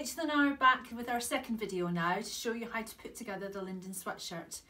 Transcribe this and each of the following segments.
Rachel and I are back with our second video now to show you how to put together the Linden sweatshirt.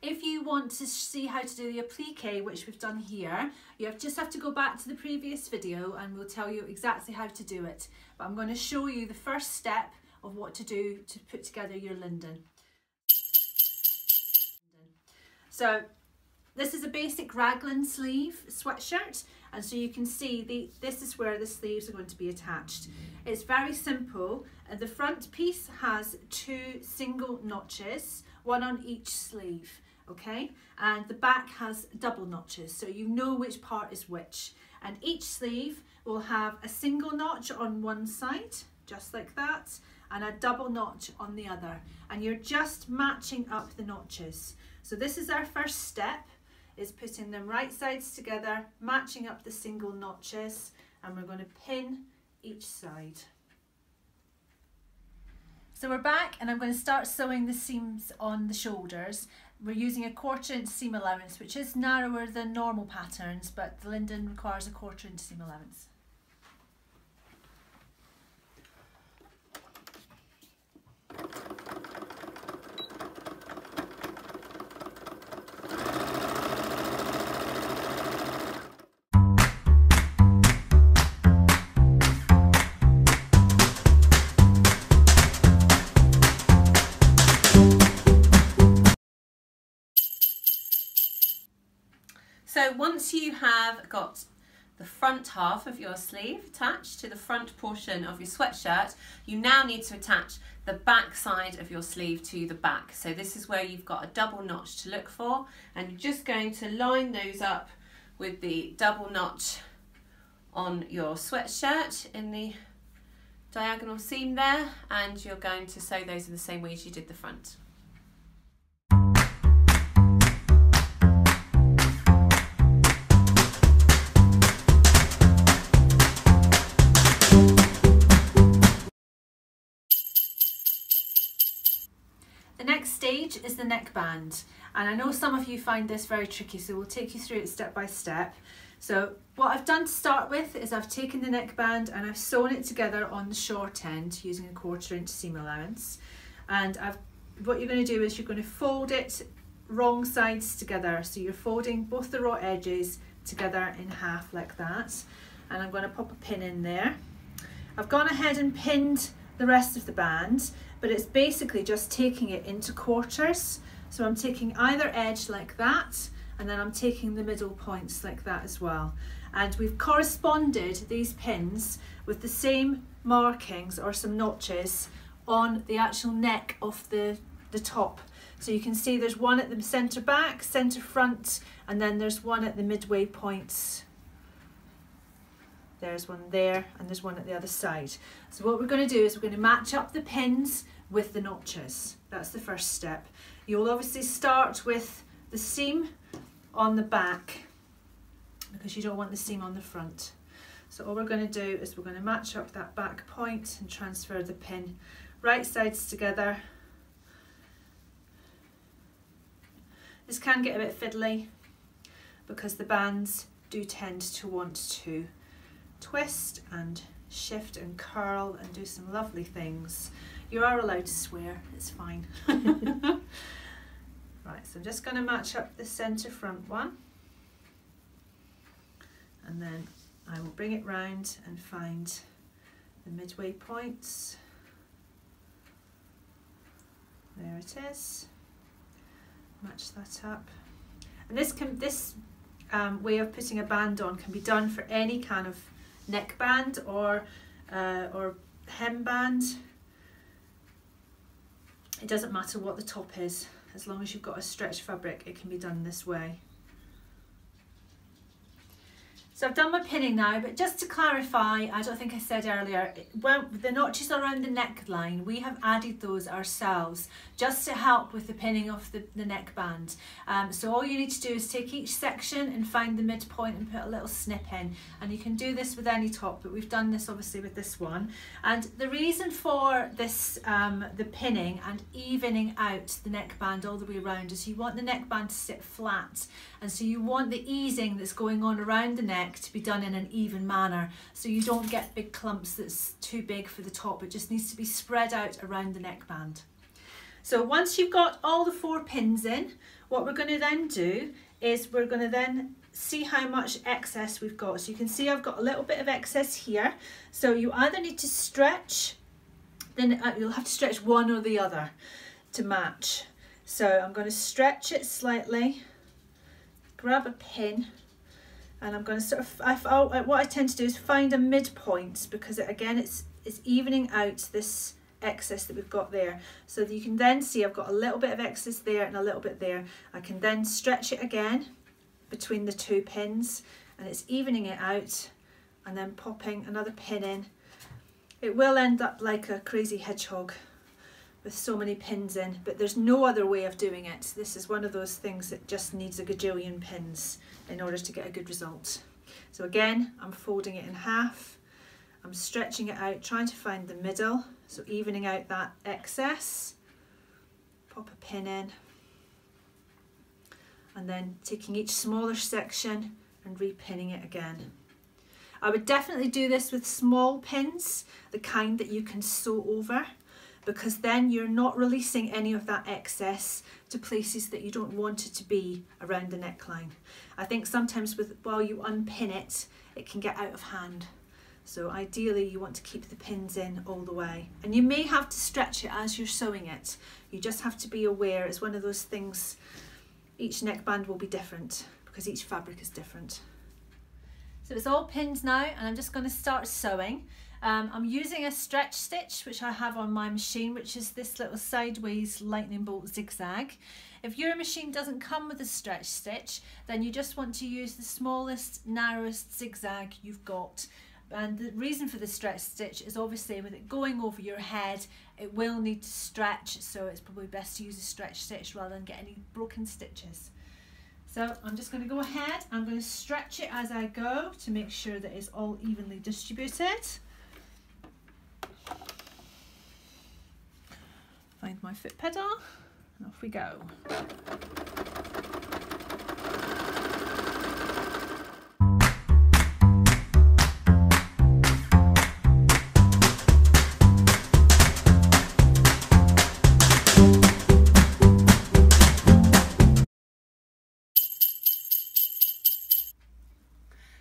If you want to see how to do the applique, which we've done here, you just have to go back to the previous video and we'll tell you exactly how to do it. But I'm going to show you the first step of what to do to put together your Linden. So this is a basic raglan sleeve sweatshirt, and so you can see this is where the sleeves are going to be attached. It's very simple. The front piece has two single notches, one on each sleeve, okay? And the back has double notches, so you know which part is which. And each sleeve will have a single notch on one side, just like that, and a double notch on the other. And you're just matching up the notches. So this is our first step, is putting them right sides together, matching up the single notches, and we're going to pin each side. So we're back, and I'm going to start sewing the seams on the shoulders. We're using a 1/4 inch seam allowance, which is narrower than normal patterns, but the Linden requires a 1/4 inch seam allowance. So once you have got the front half of your sleeve attached to the front portion of your sweatshirt, you now need to attach the back side of your sleeve to the back. So this is where you've got a double notch to look for, and you're just going to line those up with the double notch on your sweatshirt in the diagonal seam there, and you're going to sew those in the same way as you did the front. Is the neckband, and I know some of you find this very tricky, so we'll take you through it step by step. So what I've done to start with is I've taken the neckband and I've sewn it together on the short end using a 1/4 inch seam allowance, and what you're going to do is you're going to fold it wrong sides together, so you're folding both the raw edges together in half like that, and I'm going to pop a pin in there. I've gone ahead and pinned the rest of the band, but it's basically just taking it into quarters. So I'm taking either edge like that, and then I'm taking the middle points like that as well. And we've corresponded these pins with the same markings or some notches on the actual neck of the top. So you can see there's one at the centre back, centre front, and then there's one at the midway points. There's one there, and there's one at the other side. So what we're going to do is we're going to match up the pins with the notches. That's the first step. You'll obviously start with the seam on the back because you don't want the seam on the front. So all we're going to do is we're going to match up that back point and transfer the pin right sides together. This can get a bit fiddly because the bands do tend to want to twist and shift and curl and do some lovely things. You are allowed to swear, it's fine. Right, so I'm just going to match up the centre front one, and then I will bring it round and find the midway points. There it is. Match that up, and this way of putting a band on can be done for any kind of neckband or hemband. It doesn't matter what the top is, as long as you've got a stretch fabric, it can be done this way. So I've done my pinning now, but just to clarify, I don't think I said earlier, well, the notches around the neckline, we have added those ourselves just to help with the pinning of the neckband. So all you need to do is take each section and find the midpoint and put a little snip in. And you can do this with any top, but we've done this obviously with this one. And the reason for this, the pinning and evening out the neckband all the way around, is you want the neckband to sit flat. And so you want the easing that's going on around the neck neck to be done in an even manner, so you don't get big clumps that's too big for the top. It just needs to be spread out around the neckband. So once you've got all the four pins in, what we're going to then do is we're going to then see how much excess we've got. So you can see I've got a little bit of excess here, so you either need to stretch, then you'll have to stretch one or the other to match. So I'm going to stretch it slightly, grab a pin, and I'm going to sort of, what I tend to do is find a midpoint, because again it's evening out this excess that we've got there. So that you can then see I've got a little bit of excess there and a little bit there. I can then stretch it again between the two pins, and it's evening it out, and then popping another pin in. It will end up like a crazy hedgehog with so many pins in, but there's no other way of doing it. This is one of those things that just needs a gajillion pins in order to get a good result. So again, I'm folding it in half, I'm stretching it out, trying to find the middle, so evening out that excess, pop a pin in, and then taking each smaller section and repinning it again. I would definitely do this with small pins, the kind that you can sew over, because then you're not releasing any of that excess to places that you don't want it to be around the neckline. I think sometimes while you unpin it, it can get out of hand. So ideally you want to keep the pins in all the way. And you may have to stretch it as you're sewing it. You just have to be aware, it's one of those things, each neckband will be different because each fabric is different. So it's all pinned now, and I'm just going to start sewing. I'm using a stretch stitch which I have on my machine, which is this little sideways lightning bolt zigzag. If your machine doesn't come with a stretch stitch, then you just want to use the smallest, narrowest zigzag you've got. And the reason for the stretch stitch is obviously with it going over your head, it will need to stretch, so it's probably best to use a stretch stitch rather than get any broken stitches. So I'm just going to go ahead, I'm going to stretch it as I go to make sure that it's all evenly distributed. Find my foot pedal, and off we go.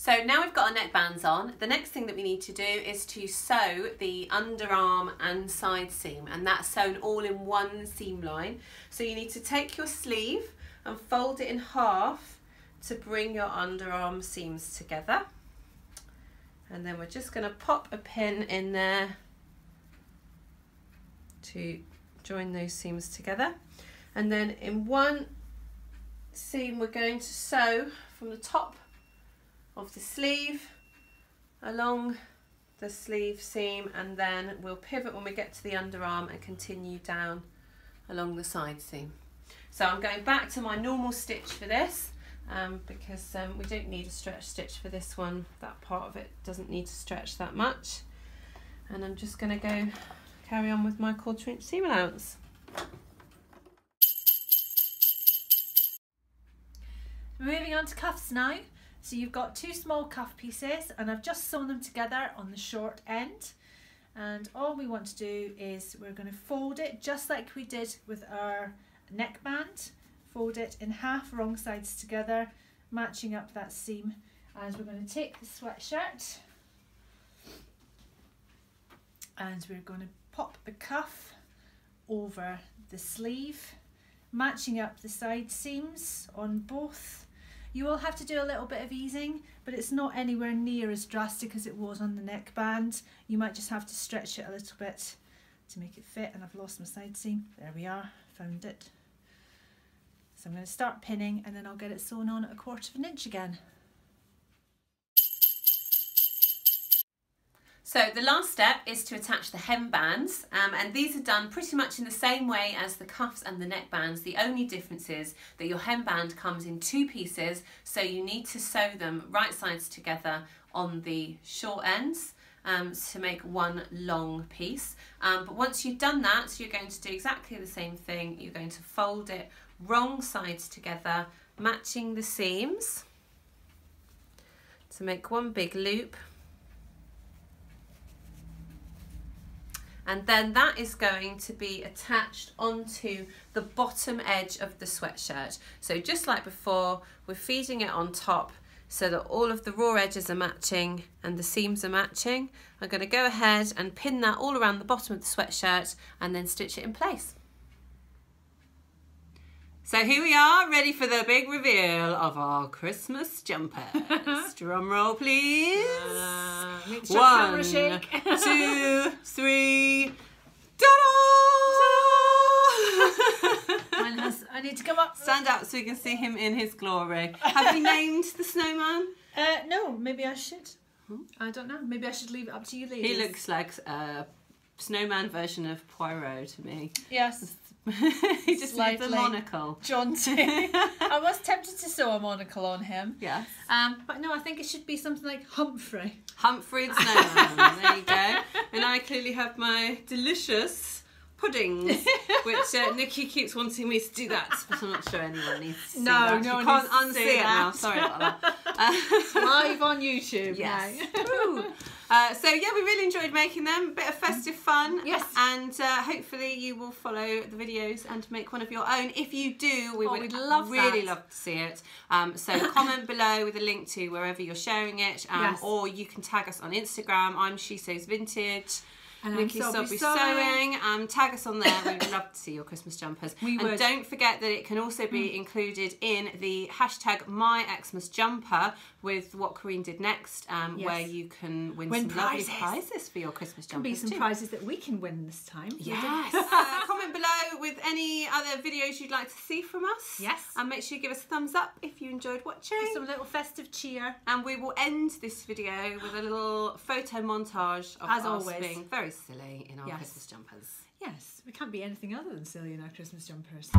So now we've got our neckbands on, the next thing that we need to do is to sew the underarm and side seam, and that's sewn all in one seam line. So you need to take your sleeve and fold it in half to bring your underarm seams together. And then we're just going to pop a pin in there to join those seams together. And then in one seam we're going to sew from the top of the sleeve along the sleeve seam, and then we'll pivot when we get to the underarm and continue down along the side seam. So I'm going back to my normal stitch for this because we don't need a stretch stitch for this one. That part of it doesn't need to stretch that much, and I'm just going to go carry on with my 1/4 inch seam allowance. Moving on to cuffs now. So you've got two small cuff pieces, and I've just sewn them together on the short end, and all we want to do is we're going to fold it just like we did with our neckband, fold it in half, wrong sides together, matching up that seam, and we're going to take the sweatshirt and we're going to pop the cuff over the sleeve, matching up the side seams on both. You will have to do a little bit of easing, but it's not anywhere near as drastic as it was on the neckband. You might just have to stretch it a little bit to make it fit, and I've lost my side seam. There we are, found it. So I'm going to start pinning, and then I'll get it sewn on at 1/4 inch again. So the last step is to attach the hem bands, and these are done pretty much in the same way as the cuffs and the neck bands. The only difference is that your hem band comes in two pieces, so you need to sew them right sides together on the short ends to make one long piece. But once you've done that, you're going to do exactly the same thing. You're going to fold it wrong sides together, matching the seams, So make one big loop, and then that is going to be attached onto the bottom edge of the sweatshirt. So just like before, we're feeding it on top so that all of the raw edges are matching and the seams are matching. I'm going to go ahead and pin that all around the bottom of the sweatshirt and then stitch it in place. So here we are, ready for the big reveal of our Christmas jumper. Drum roll, please. One, shake. 2, 3. Ta-da! Mine has, I need to come up. Stand up so we can see him in his glory. Have you named the snowman? No, maybe I should. I don't know. Maybe I should leave it up to you, ladies. He looks like a snowman version of Poirot to me. Yes. He just needs a monocle. Jaunty. I was tempted to sew a monocle on him. Yes. But no, I think it should be something like Humphrey. Humphrey the snowman. There you go. And I clearly have my delicious puddings, which Nikki keeps wanting me to do that, but I'm not sure anyone needs to see that. No, you can't unsee it now. Sorry about that. It's live on YouTube. Yes. Now. So yeah, we really enjoyed making them. A bit of festive fun. Yes. And hopefully you will follow the videos and make one of your own. If you do, we would love really love to see it. So comment below with a link to wherever you're sharing it, yes. Or you can tag us on Instagram. I'm She Says Vintage. And Nikki, Sobby Sewing. Tag us on there. We'd love to see your Christmas jumpers. And don't forget that it can also be included in the hashtag myXmasjumper with what Corinne did next, yes. Where you can win some prizes. Lovely prizes for your Christmas jumpers. There can be some prizes that we can win this time. Yes. Comment below with any other videos you'd like to see from us. Yes. And make sure you give us a thumbs up if you enjoyed watching. Give some little festive cheer. And we will end this video with a little photo montage of us being very silly in our Christmas jumpers. Yes, we can't be anything other than silly in our Christmas jumpers.